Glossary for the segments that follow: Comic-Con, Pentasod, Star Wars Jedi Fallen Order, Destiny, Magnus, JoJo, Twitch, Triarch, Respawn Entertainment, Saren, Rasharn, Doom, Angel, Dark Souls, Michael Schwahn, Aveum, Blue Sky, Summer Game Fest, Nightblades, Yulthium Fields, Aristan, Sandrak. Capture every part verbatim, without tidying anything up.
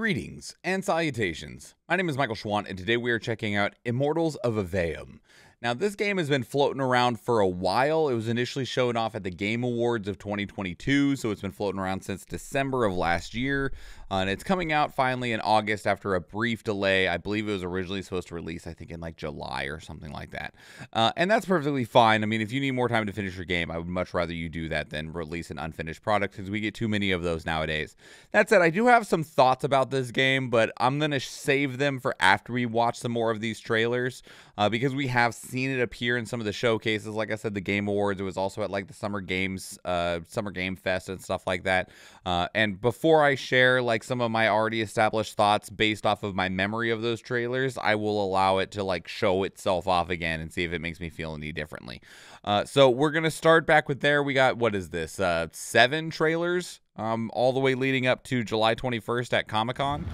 Greetings and salutations. My name is Michael Schwahn, and today we are checking out Immortals of Aveum. Now, this game has been floating around for a while. It was initially shown off at the Game Awards of twenty twenty-two, so it's been floating around since December of last year, uh, and it's coming out finally in August after a brief delay. I believe it was originally supposed to release, I think, in like July or something like that, uh, and that's perfectly fine. I mean, if you need more time to finish your game, I would much rather you do that than release an unfinished product, because we get too many of those nowadays. That said, I do have some thoughts about this game, but I'm going to save them for after we watch some more of these trailers, uh, because we have seen it appear in some of the showcases. Like I said, the Game Awards, it was also at like the Summer Games, uh, Summer Game Fest and stuff like that. Uh, and before I share like some of my already established thoughts based off of my memory of those trailers, I will allow it to like show itself off again and see if it makes me feel any differently. Uh, so we're going to start back with there. We got, what is this, uh, seven trailers, um, all the way leading up to July twenty-first at Comic-Con.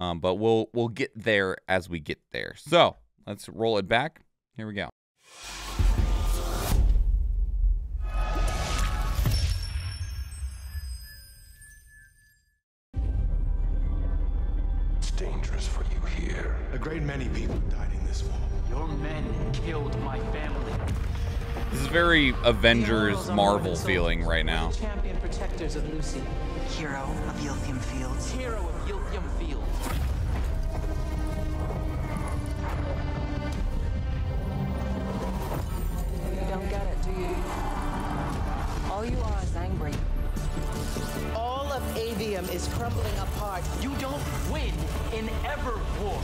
Um, but we'll, we'll get there as we get there. So let's roll it back. Here we go. It's dangerous for you here. A great many people died in this war. Your men killed my family. This is very Avengers, Marvel feeling right now. Champion protectors of Lucium. Hero of Yulthium Fields. Hero of Yulthium Fields. All you are is angry. All of Aveum is crumbling apart. You don't win in ever war.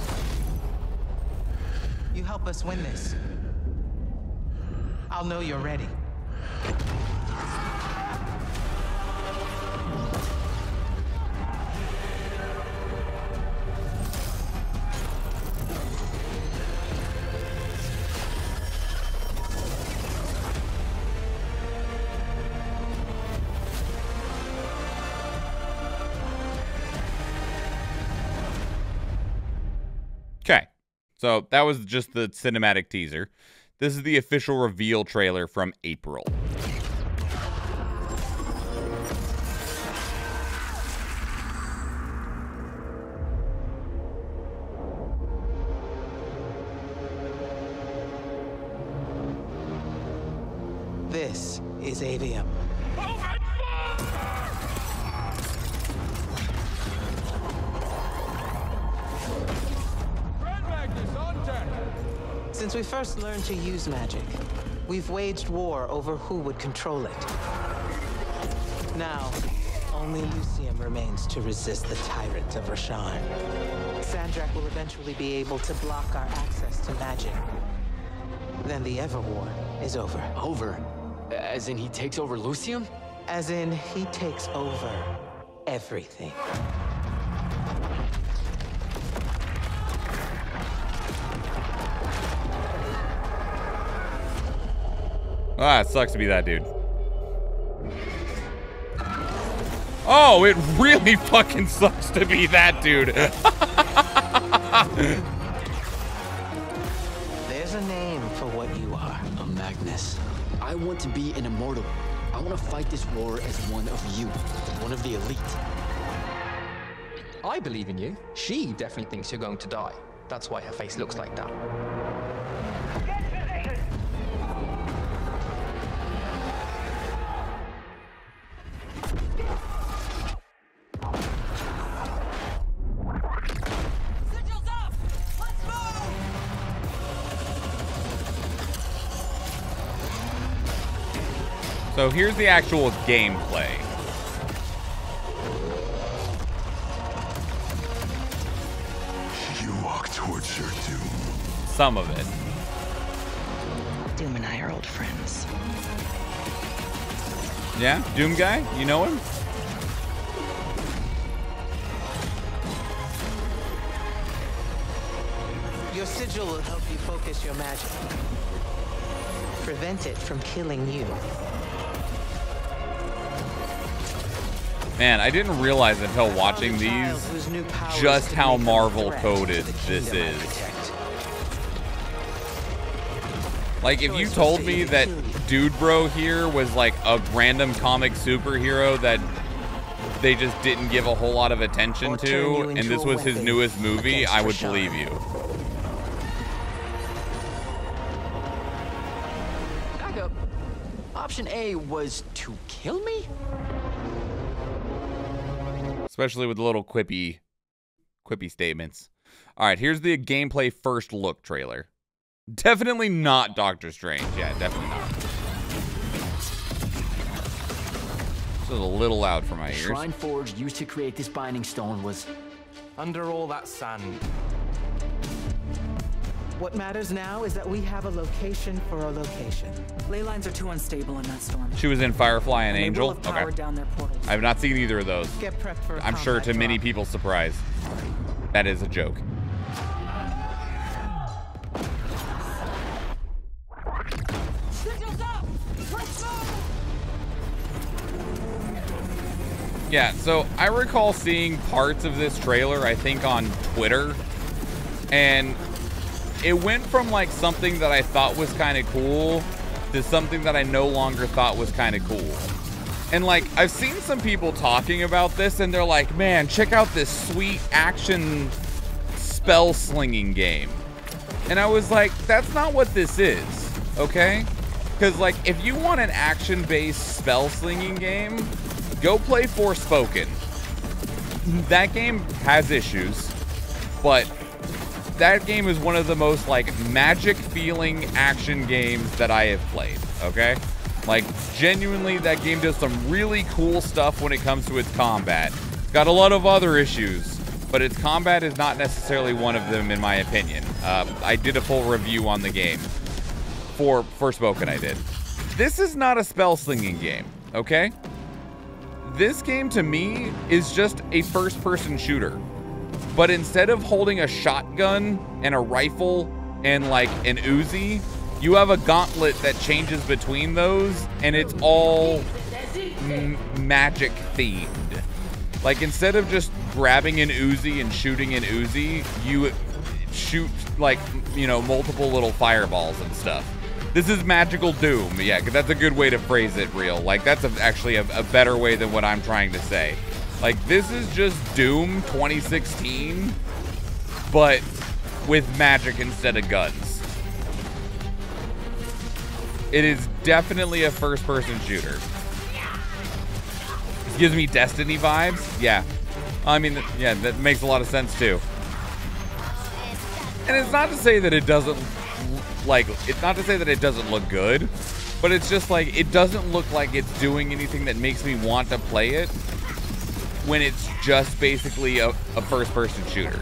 You help us win this, I'll know you're ready. So that was just the cinematic teaser. This is the official reveal trailer from April. This is Aveum. Since we first learned to use magic, we've waged war over who would control it. Now, only Lucium remains to resist the tyrant of Rasharn. Sandrak will eventually be able to block our access to magic. Then the Everwar is over. Over? As in he takes over Lucium? As in he takes over everything. Ah, it sucks to be that dude. Oh, it really fucking sucks to be that dude. There's a name for what you are. A Magnus. I want to be an immortal. I want to fight this war as one of you, one of the elite. I believe in you. She definitely thinks you're going to die. That's why her face looks like that. So here's the actual gameplay. You walk towards your doom. Some of it. Doom and I are old friends. Yeah, Doom guy? You know him? Your sigil will help you focus your magic. Prevent it from killing you. Man, I didn't realize until watching these just how Marvel coded this is. Like, if you told me that Dude Bro here was like a random comic superhero that they just didn't give a whole lot of attention to, and this was his newest movie, I would believe you. Back up. Option A was to kill me? Especially with the little quippy, quippy statements. All right, here's the gameplay first look trailer. Definitely not Doctor Strange. Yeah, definitely not. This is a little loud for my ears. The shrine forge used to create this binding stone was under all that sand. What matters now is that we have a location for a location. Ley lines are too unstable in that storm. She was in Firefly and, and Angel. Okay. Down their I have not seen either of those. Get prepped for I'm sure to drop. Many people's surprise. That is a joke. Signals up! Let's move! Yeah, so I recall seeing parts of this trailer, I think on Twitter, and it went from like something that I thought was kind of cool to something that I no longer thought was kind of cool. And like, I've seen some people talking about this and they're like, man, check out this sweet action spell slinging game. And I was like, that's not what this is, okay? Because like, if you want an action based spell slinging game, go play Forspoken. That game has issues, but that game is one of the most like magic feeling action games that I have played, okay? Like genuinely that game does some really cool stuff when it comes to its combat. It's got a lot of other issues, but its combat is not necessarily one of them in my opinion. Uh, I did a full review on the game for Forspoken I did. This is not a spell slinging game, okay? This game to me is just a first person shooter. But instead of holding a shotgun and a rifle and like an Uzi, you have a gauntlet that changes between those and it's all m magic themed. Like instead of just grabbing an Uzi and shooting an Uzi, you shoot like, you know, multiple little fireballs and stuff. This is magical Doom. Yeah, cause that's a good way to phrase it real. Like that's a, actually a, a better way than what I'm trying to say. Like, this is just Doom twenty sixteen, but with magic instead of guns. It is definitely a first-person shooter. It gives me Destiny vibes. Yeah. I mean, yeah, that makes a lot of sense, too. And it's not to say that it doesn't, like, it's not to say that it doesn't look good, but it's just, like, it doesn't look like it's doing anything that makes me want to play it. When it's just basically a, a first-person shooter.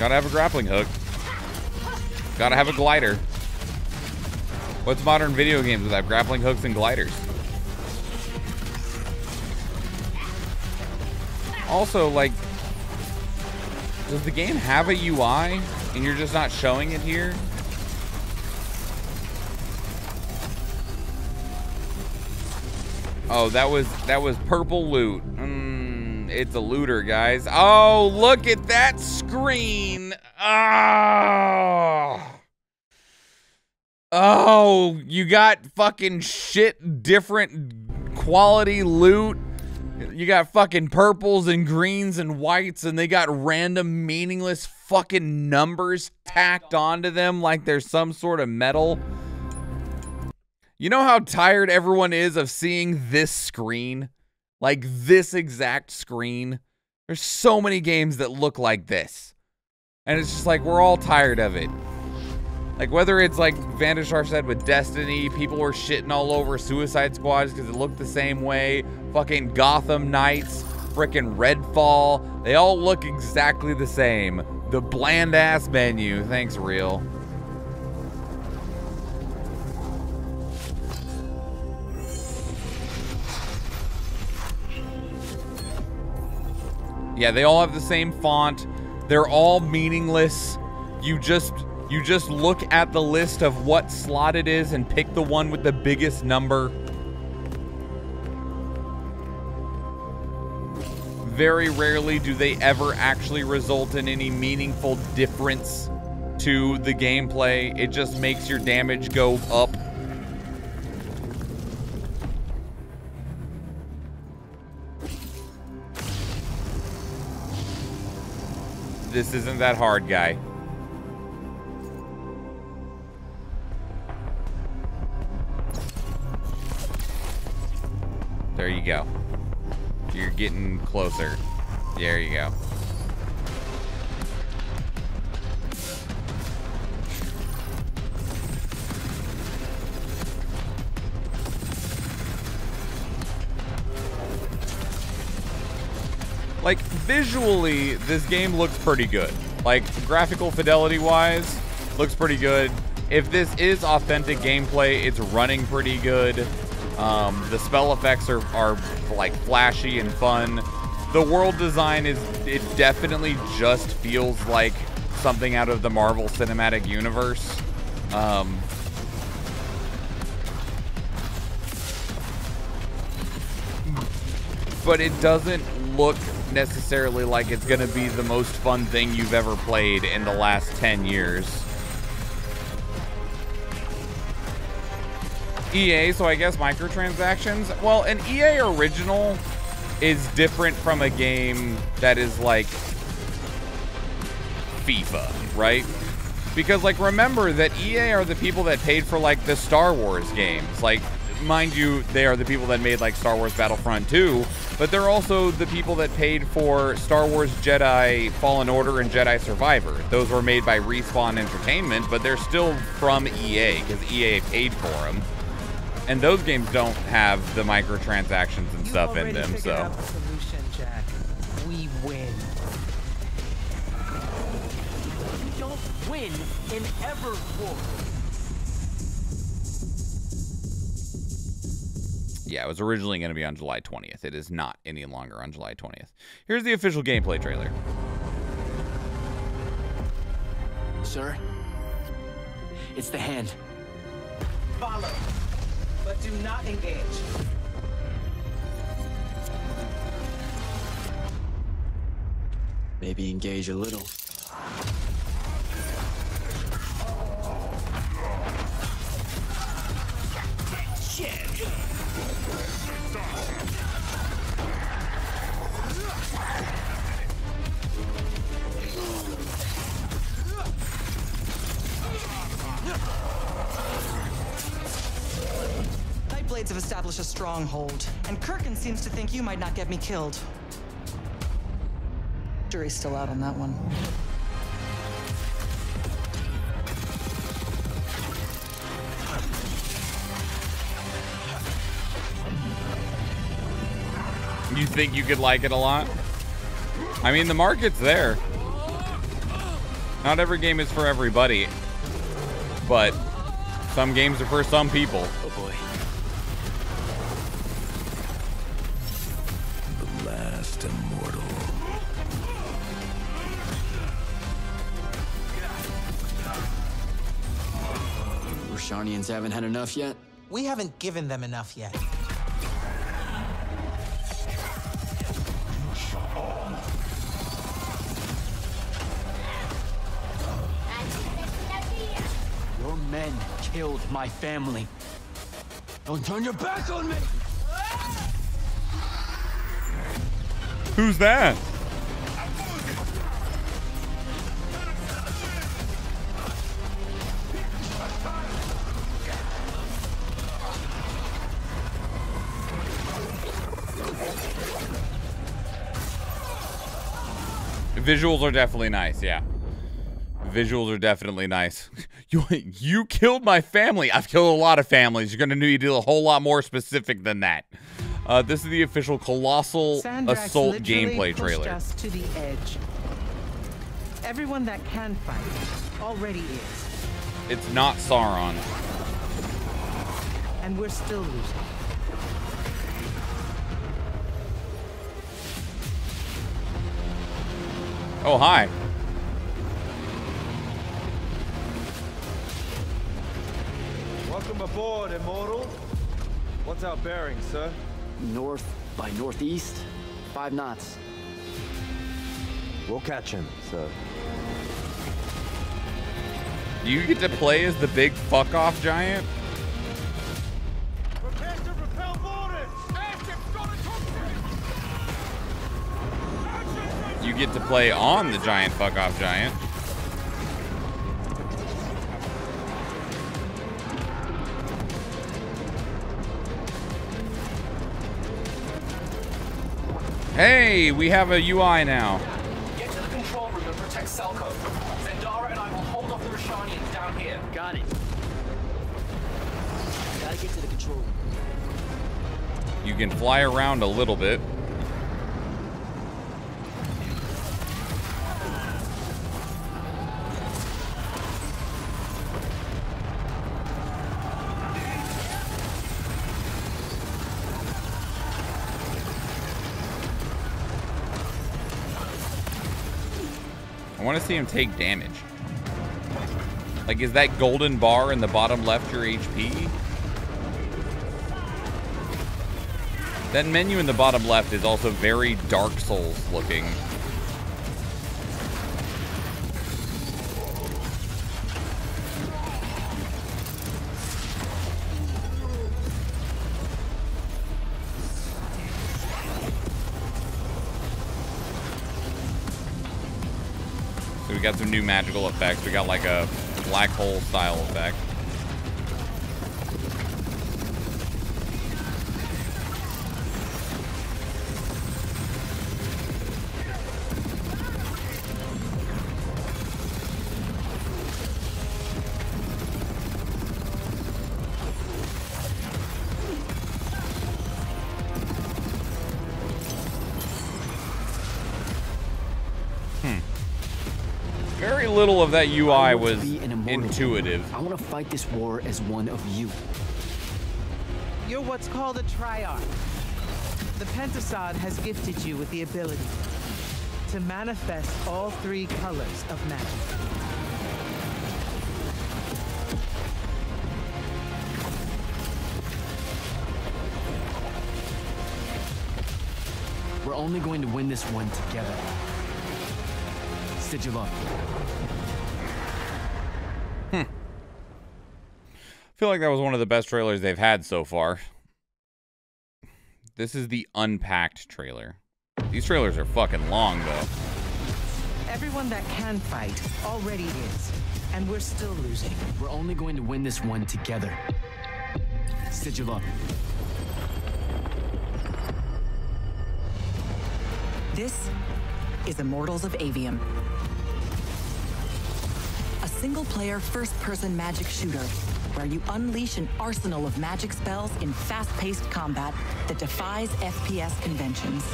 Gotta have a grappling hook. Gotta have a glider. What's modern video games without grappling hooks and gliders? Also, like, does the game have a U I and you're just not showing it here? Oh, that was that was purple loot. Mm, it's a looter, guys. Oh, look at that screen. Oh. Oh, you got fucking shit, different quality loot. You got fucking purples and greens and whites, and they got random meaningless fucking numbers tacked onto them like there's some sort of metal. You know how tired everyone is of seeing this screen? Like this exact screen? There's so many games that look like this. And it's just like, we're all tired of it. Like whether it's like Vandashar said with Destiny, people were shitting all over Suicide Squad because it looked the same way. Fucking Gotham Knights, frickin' Redfall. They all look exactly the same. The bland ass menu. Thanks, Real. Yeah, they all have the same font. They're all meaningless. You just... You just look at the list of what slot it is and pick the one with the biggest number. very rarely do they ever actually result in any meaningful difference to the gameplay. It just makes your damage go up. This isn't that hard, guy. There you go. You're getting closer. There you go. Like, visually, this game looks pretty good. Like, graphical fidelity-wise, looks pretty good. If this is authentic gameplay, it's running pretty good. Um, the spell effects are, are, like, flashy and fun. The world design is, it definitely just feels like something out of the Marvel Cinematic Universe. Um... But it doesn't look necessarily like it's going to be the most fun thing you've ever played in the last ten years. E A, so I guess microtransactions. Well, an E A original is different from a game that is like FIFA, right? Because, like, remember that E A are the people that paid for, like, the Star Wars games. Like, mind you, they are the people that made, like, Star Wars Battlefront two, but they're also the people that paid for Star Wars Jedi Fallen Order and Jedi Survivor. Those were made by Respawn Entertainment, but they're still from E A, because E A paid for them. And those games don't have the microtransactions and stuff in them, so. Out the solution, Jack. We win. We don't win in Everwolf. Yeah, it was originally going to be on July twentieth. It is not any longer on July twentieth. Here's the official gameplay trailer. Sir, it's the hand. Follow, but do not engage. Maybe engage a little. Nightblades have established a stronghold, and Kirkin seems to think you might not get me killed. Jury's still out on that one. You think you could like it a lot? I mean, the market's there. Not every game is for everybody, but some games are for some people. Oh boy. The last immortal. Rasharnians haven't had enough yet? We haven't given them enough yet. Men killed my family. Don't turn your back on me. Who's that? Visuals are definitely nice, yeah. Visuals are definitely nice. You, you killed my family. I've killed a lot of families. You're going to need to do a whole lot more specific than that. Uh, this is the official Colossal Sandrak's Assault gameplay trailer. Us to the edge. Everyone that can fight already is. It's not Sauron. And we're still losing. Oh, hi. Welcome aboard, Immortal. What's our bearing, sir? North by northeast, five knots. we'll catch him. So you get to play as the big fuck off giant. You get to play on the giant fuck off giant. Hey, we have a U I now. Get to the control room and protect Selco. Zendara and I will hold off the Rashanians down here. Got it. Gotta get to the control room. You can fly around a little bit. I want to see him take damage. Like, is that golden bar in the bottom left your H P? That menu in the bottom left is also very Dark Souls looking. We got some new magical effects. We got like a black hole style effect. Little of that U I was intuitive. I want to fight this war as one of you. You're what's called a Triarch. The Pentasod has gifted you with the ability to manifest all three colors of magic. We're only going to win this one together. Sigil up. I feel like that was one of the best trailers they've had so far. This is the unpacked trailer. These trailers are fucking long, though. Everyone that can fight already is, and we're still losing. We're only going to win this one together. Sigil up. This is Immortals of Aveum. A single-player, first-person magic shooter, where you unleash an arsenal of magic spells in fast-paced combat that defies F P S conventions.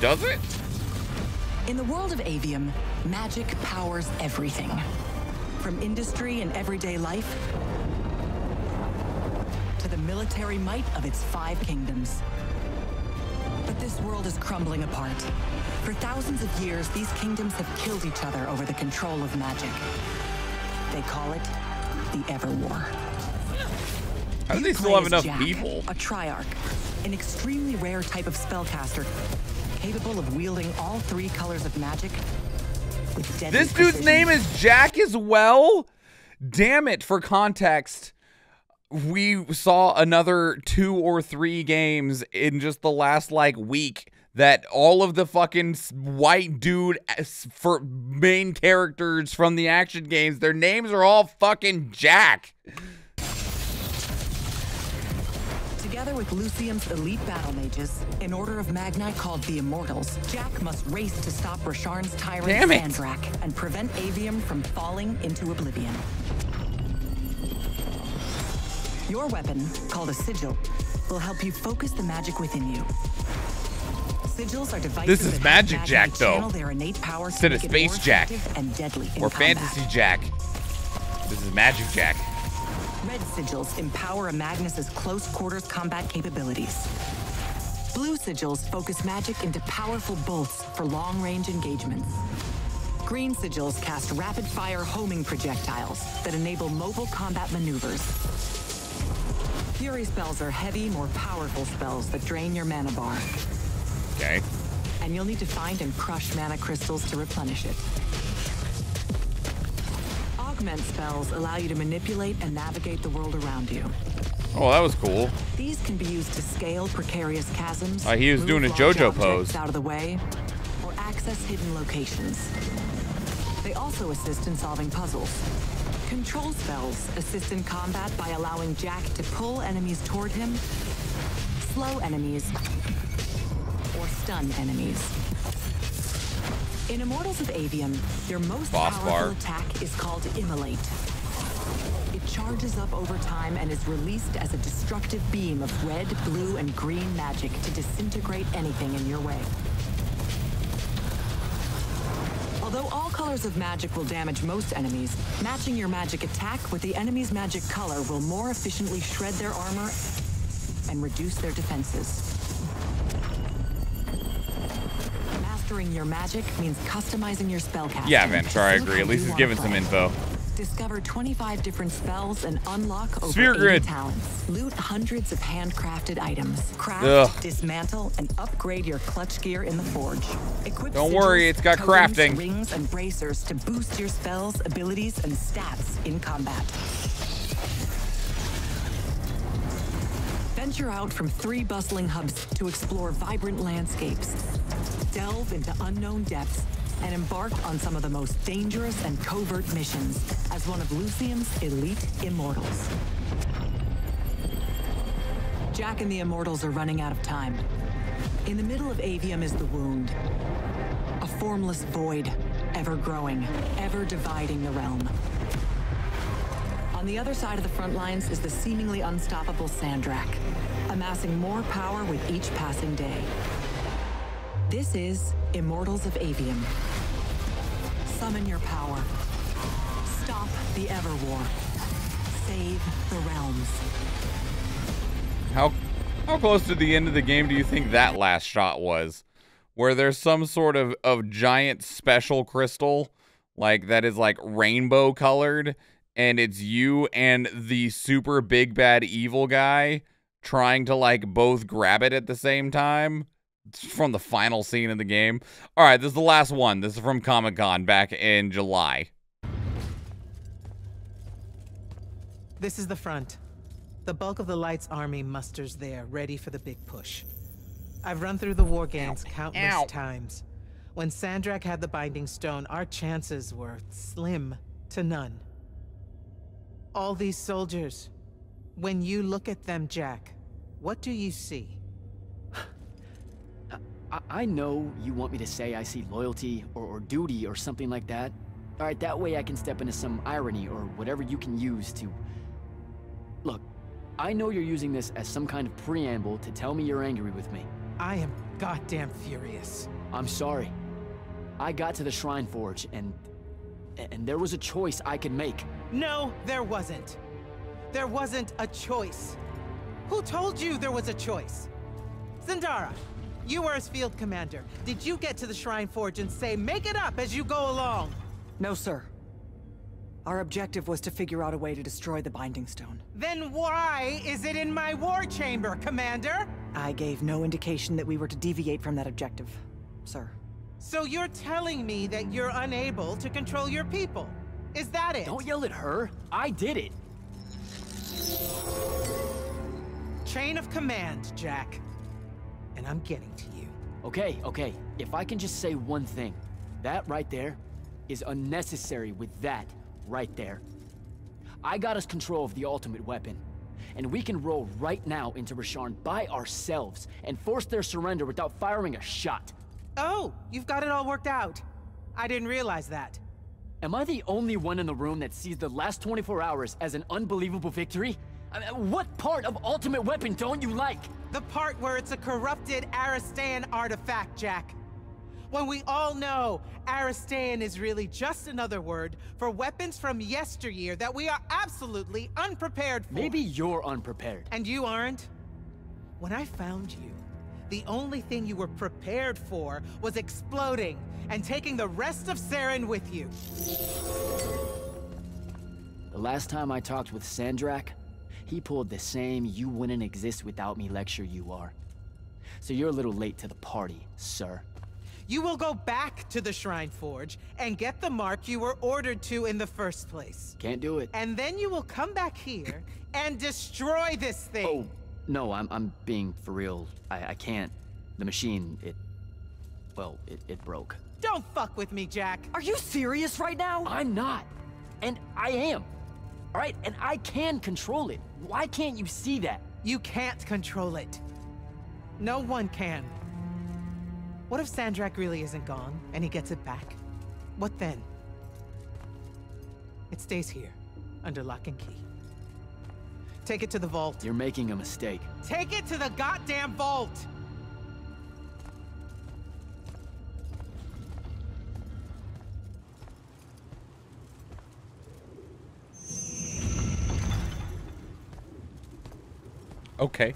Does it? In the world of Aveum, magic powers everything. From industry and everyday life to the military might of its five kingdoms. But this world is crumbling apart. For thousands of years, these kingdoms have killed each other over the control of magic. They call it the Everwar. How do they still have enough Jack, people? A Triarch, an extremely rare type of spellcaster, capable of wielding all three colors of magic with deadly This dude's precision. Name is Jack as well? Damn it, for context, we saw another two or three games in just the last, like, week that all of the fucking white dude for main characters from the action games, their names are all fucking Jack. Together with Lucium's elite battle mages, an order of Magni called the Immortals, Jack must race to stop Rasharn's tyrant Sandrak and prevent Aveum from falling into oblivion. Your weapon, called a sigil, will help you focus the magic within you. Sigils are devices this is Magic Jack, though. Their innate power instead of Space Jack and deadly or combat. Fantasy Jack. This is Magic Jack. Red sigils empower a Magnus's close quarters combat capabilities. Blue sigils focus magic into powerful bolts for long-range engagements. Green sigils cast rapid-fire homing projectiles that enable mobile combat maneuvers. Fury spells are heavy, more powerful spells that drain your mana bar. Okay. and you'll need to find and crush mana crystals to replenish it. Augment spells allow you to manipulate and navigate the world around you. Oh, that was cool. These can be used to scale precarious chasms. Uh, he was doing a JoJo pose. Out of the way, or access hidden locations. They also assist in solving puzzles. Control spells assist in combat by allowing Jack to pull enemies toward him, slow enemies, or stun enemies. In Immortals of Aveum, your most Boss powerful bar. attack is called Immolate. It charges up over time and is released as a destructive beam of red, blue, and green magic to disintegrate anything in your way. Although all colors of magic will damage most enemies, matching your magic attack with the enemy's magic color will more efficiently shred their armor and reduce their defenses. Mastering your magic means customizing your spellcasting. Yeah, man, sure, I agree. At least he's giving some info. Discover twenty-five different spells and unlock over eighty talents. Loot hundreds of handcrafted items. Craft, Ugh. dismantle, and upgrade your clutch gear in the forge. Equip Don't sigils, worry, it's got cones, crafting. Rings and bracers to boost your spells, abilities, and stats in combat. Venture out from three bustling hubs to explore vibrant landscapes. Delve into unknown depths and embark on some of the most dangerous and covert missions as one of Lucium's elite immortals. Jack and the immortals are running out of time. In the middle of Aveum is the wound, a formless void, ever growing, ever dividing the realm. On the other side of the front lines is the seemingly unstoppable Sandrak, amassing more power with each passing day. This is Immortals of Aveum. Summon your power. Stop the Everwar. Save the realms. How how close to the end of the game do you think that last shot was? Where there's some sort of, of giant special crystal, like that is like rainbow colored, and it's you and the super big bad evil guy trying to like both grab it at the same time? It's from the final scene of the game. All right, this is the last one. This is from Comic-Con back in July. This is the front. The bulk of the Light's army musters there, ready for the big push. I've run through the war games Ow. countless Ow. times. When Sandrak had the Binding Stone, our chances were slim to none. All these soldiers, when you look at them, Jack, what do you see? I know you want me to say I see loyalty or, or duty or something like that. All right, that way I can step into some irony or whatever you can use to... Look, I know you're using this as some kind of preamble to tell me you're angry with me. I am goddamn furious. I'm sorry. I got to the Shrine Forge and... and there was a choice I could make. No, there wasn't. There wasn't a choice. Who told you there was a choice? Zendara! You were as field commander. Did you get to the Shrine Forge and say, make it up as you go along? No, sir. Our objective was to figure out a way to destroy the Binding Stone. Then why is it in my war chamber, Commander? I gave no indication that we were to deviate from that objective, sir. So you're telling me that you're unable to control your people? Is that it? Don't yell at her. I did it. Chain of command, Jack. And I'm getting to you. Okay, okay. If I can just say one thing, that right there is unnecessary with that right there. I got us control of the ultimate weapon, and we can roll right now into Rasharn by ourselves and force their surrender without firing a shot. Oh, you've got it all worked out. I didn't realize that. Am I the only one in the room that sees the last twenty-four hours as an unbelievable victory? I mean, what part of Ultimate Weapon don't you like? The part where it's a corrupted Aristan artifact, Jack. When we all know Aristan is really just another word for weapons from yesteryear that we are absolutely unprepared for. Maybe you're unprepared. And you aren't? When I found you, the only thing you were prepared for was exploding and taking the rest of Saren with you. The last time I talked with Sandrak, he pulled the same you wouldn't exist without me lecture you are. So you're a little late to the party, sir. you will go back to the Shrine Forge and get the mark you were ordered to in the first place. Can't do it. And then you will come back here and destroy this thing. Oh, no, I'm, I'm being for real. I, I can't. The machine, it, well, it, it broke. Don't fuck with me, Jack. Are you serious right now? I'm not. And I am. All right, and I can control it. Why can't you see that? You can't control it. No one can. What if Sandrak really isn't gone, and he gets it back? What then? It stays here, under lock and key. Take it to the vault. You're making a mistake. Take it to the goddamn vault! Okay.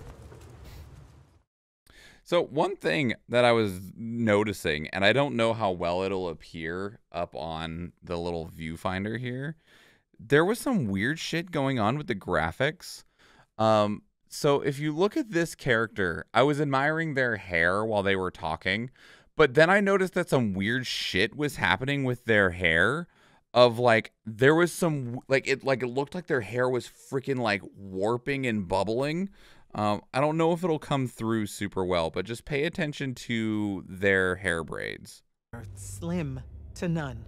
So one thing that I was noticing, and I don't know how well it'll appear up on the little viewfinder here, there was some weird shit going on with the graphics. Um, so if you look at this character, I was admiring their hair while they were talking, but then I noticed that some weird shit was happening with their hair. Of like, there was some, like it, like it looked like their hair was freaking like warping and bubbling. Um, I don't know if it'll come through super well, but just pay attention to their hair braids. Slim to none.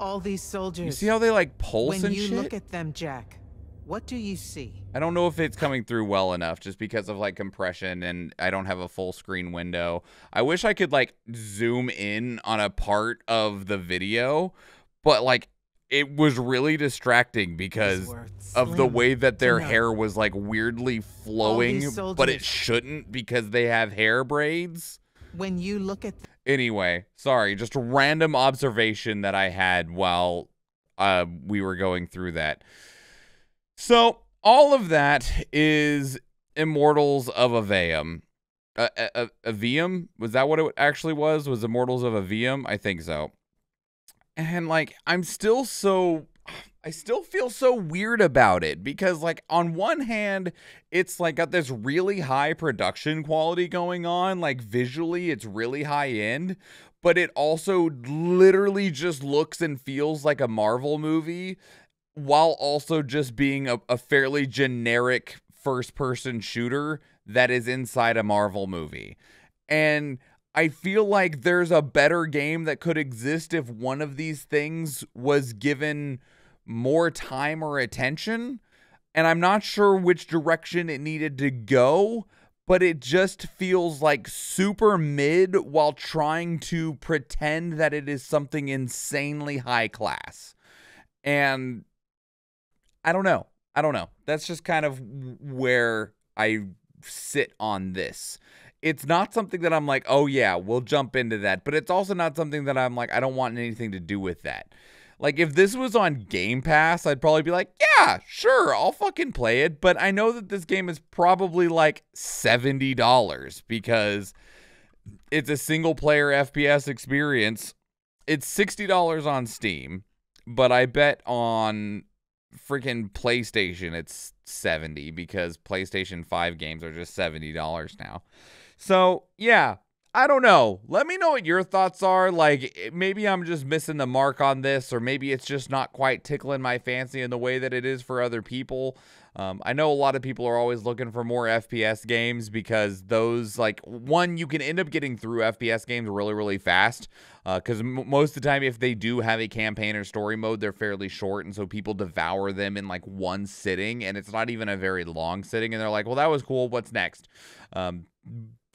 All these soldiers. You see how they like pulse and shit? When you look at them, Jack, what do you see? I don't know if it's coming through well enough just because of like compression, and I don't have a full screen window. I wish I could like zoom in on a part of the video, but like it was really distracting because of the way that their hair was like weirdly flowing, but it shouldn't because they have hair braids. When you look at anyway, sorry, just a random observation that I had while uh, we were going through that. So all of that is Immortals of Aveum. Uh, uh, Aveum? Was that what it actually was? Was Immortals of Aveum? I think so. And like, I'm still so, I still feel so weird about it because like on one hand, it's like got this really high production quality going on. Like visually, it's really high end, but it also literally just looks and feels like a Marvel movie, while also just being a, a fairly generic first-person shooter that is inside a Marvel movie. And I feel like there's a better game that could exist if one of these things was given more time or attention. And I'm not sure which direction it needed to go, but it just feels like super mid while trying to pretend that it is something insanely high class. And I don't know. I don't know. That's just kind of where I sit on this. It's not something that I'm like, oh yeah, we'll jump into that. But it's also not something that I'm like, I don't want anything to do with that. Like if this was on Game Pass, I'd probably be like, yeah, sure, I'll fucking play it. But I know that this game is probably like seventy dollars because it's a single player F P S experience. It's sixty dollars on Steam, but I bet on freaking PlayStation it's seventy because PlayStation five games are just seventy dollars now. So yeah, I don't know. Let me know what your thoughts are. Like maybe I'm just missing the mark on this, or maybe it's just not quite tickling my fancy in the way that it is for other people. Um, I know a lot of people are always looking for more F P S games because those, like, one, you can end up getting through F P S games really, really fast because uh, most of the time if they do have a campaign or story mode, they're fairly short, and so people devour them in, like, one sitting, and it's not even a very long sitting, and they're like, well, that was cool. What's next? Um,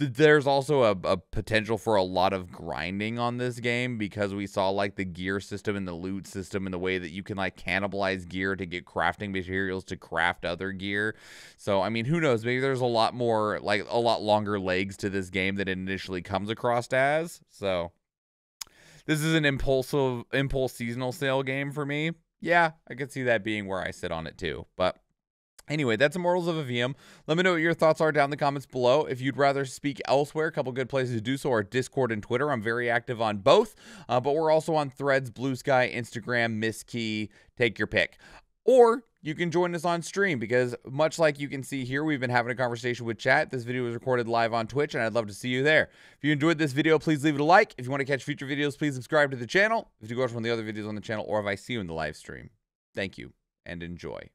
there's also a, a potential for a lot of grinding on this game because we saw, like, the gear system and the loot system and the way that you can, like, cannibalize gear to get crafting materials to craft other gear. So, I mean, who knows? Maybe there's a lot more, like, a lot longer legs to this game than it initially comes across as. So, this is an impulsive, impulse seasonal sale game for me. Yeah, I could see that being where I sit on it, too. But anyway, that's Immortals of Aveum. Let me know what your thoughts are down in the comments below. If you'd rather speak elsewhere, a couple good places to do so are Discord and Twitter. I'm very active on both, uh, but we're also on Threads, Blue Sky, Instagram, Miss Key. Take your pick. Or you can join us on stream, because much like you can see here, we've been having a conversation with chat. This video was recorded live on Twitch, and I'd love to see you there. If you enjoyed this video, please leave it a like. If you want to catch future videos, please subscribe to the channel. If you go to one of the other videos on the channel, or if I see you in the live stream, thank you and enjoy.